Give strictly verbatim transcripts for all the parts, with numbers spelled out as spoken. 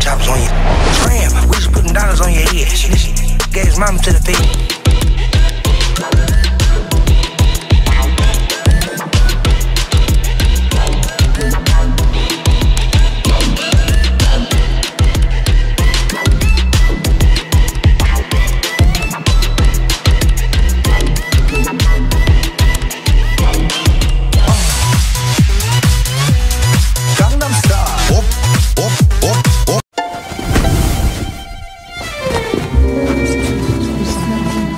Choppers on you. Tram, we just putting dollars on your head. She just gave his mama to the thing. Thank you.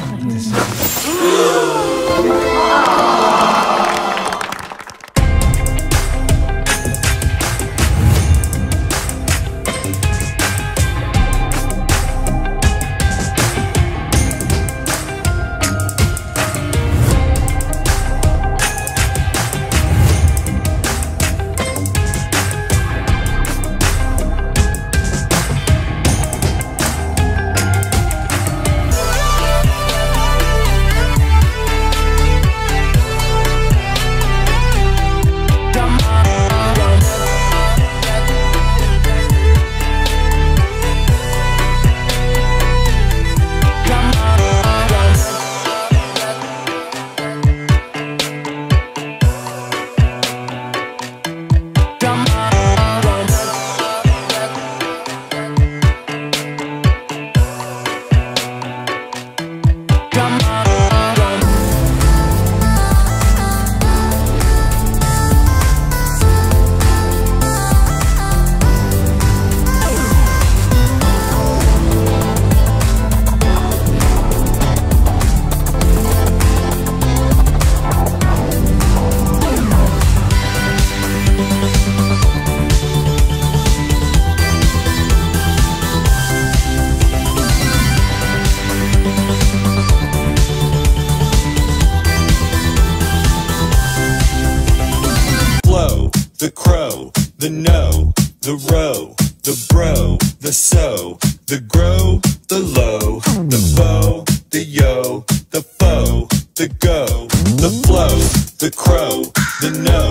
the crow, the no, the row, the bro, the so, the grow, the low, the bow, the yo, the foe, the go, the flow, the crow, the no,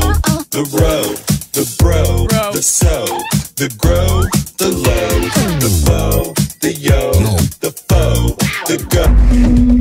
the row, the bro, the so, the grow, the low, the bow, the yo, the foe, the go.